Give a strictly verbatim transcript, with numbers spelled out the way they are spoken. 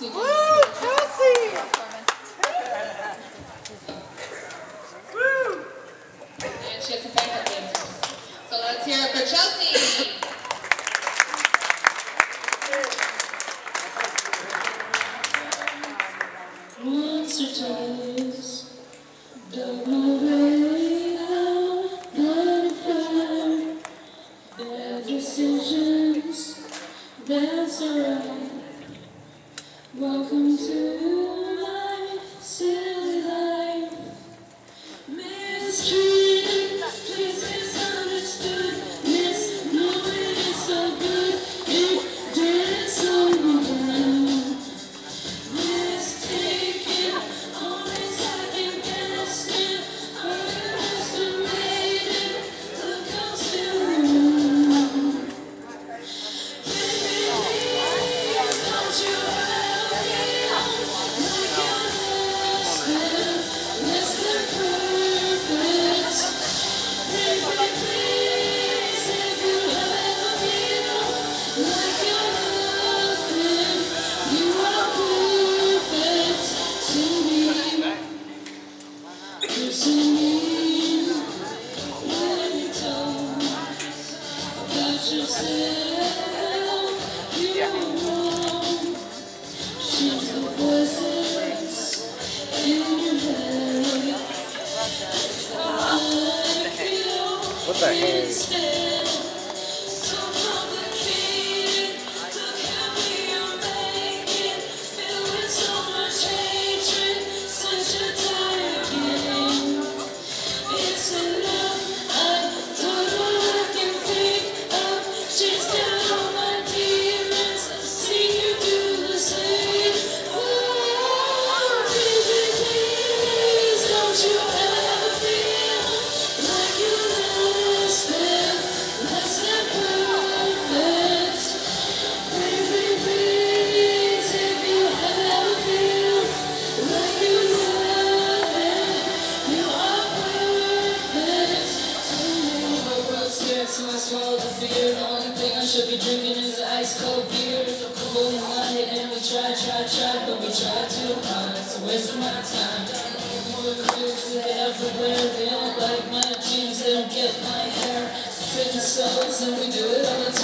Woo, Chelsea! Woo! And she has some backup dancers. So let's hear it for Chelsea! Once or twice, don't know really now, but if I bad decisions, that's alright. Welcome to my silly life. Mistreated, please, misunderstood, misknowing it's so good, it did so well. Mistaken, always second guessing, underestimated, look, I'm still around. Please, don't you? What the heck? So I swallow the fear. The only thing I should be drinking is ice cold beer. So cool in my head, and we try, try, try, but we try too hard. It's a waste of my time. Don't need more clothes, they're everywhere. They don't like my jeans, they don't get my hair. It's a trick of souls, and we do it all the time.